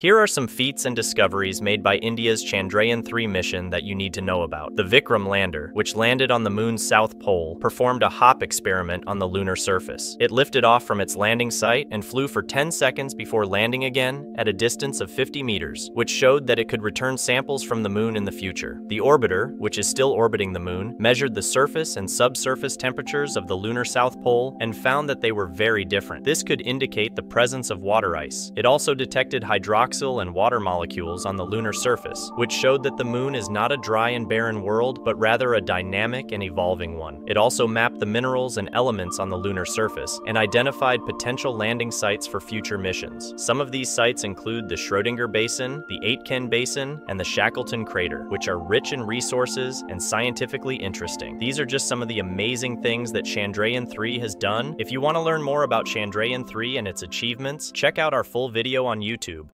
Here are some feats and discoveries made by India's Chandrayaan-3 mission that you need to know about. The Vikram lander, which landed on the moon's south pole, performed a hop experiment on the lunar surface. It lifted off from its landing site and flew for 10 seconds before landing again at a distance of 50 meters, which showed that it could return samples from the moon in the future. The orbiter, which is still orbiting the moon, measured the surface and subsurface temperatures of the lunar south pole and found that they were very different. This could indicate the presence of water ice. It also detected hydroxyl and water molecules on the lunar surface, which showed that the moon is not a dry and barren world, but rather a dynamic and evolving one. It also mapped the minerals and elements on the lunar surface and identified potential landing sites for future missions. Some of these sites include the Schrödinger Basin, the Aitken Basin, and the Shackleton Crater, which are rich in resources and scientifically interesting. These are just some of the amazing things that Chandrayaan-3 has done. If you want to learn more about Chandrayaan-3 and its achievements, check out our full video on YouTube.